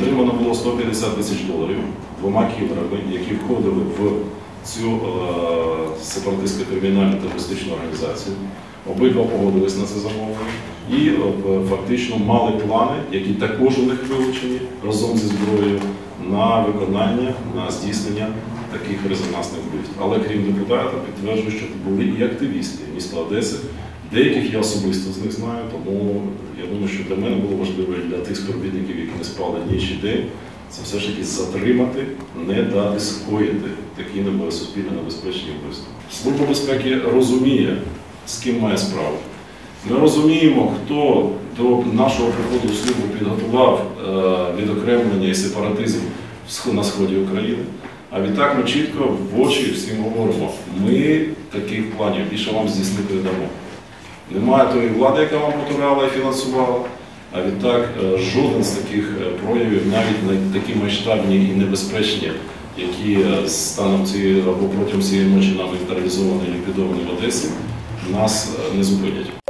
отримано було 150 тисяч доларів двома кіберами, які входили в цю сепаратистську кримінальну терористичну організацію. Обидва погодились на це замовлення і фактично мали плани, які також у них вилучені разом зі зброєю на виконання, на здійснення таких резонансних вбивств. Але крім депутата, підтверджую, що були і активісти міста Одеси. Деяких я особисто з них знаю, тому я думаю, що для мене було важливо і для тих співробітників, які не спали ніч і день, це все ж таки затримати, не дати скоїти такі суспільно небезпечні вбивства. Служба безпеки розуміє, з ким має справу. Ми розуміємо, хто до нашого приходу в службу підготував відокремлення і сепаратизм на сході України. А відтак ми чітко в очі всім говоримо, ми таких планів більше вам здійснити не дамо. Немає тої влади, яка вам потурала і фінансувала, а відтак жоден з таких проявів, навіть такі масштабні і небезпечні, які станом цієї або протягом цієї ночі нами тероризовані і ліквідовані в Одесі, нас не зупинять.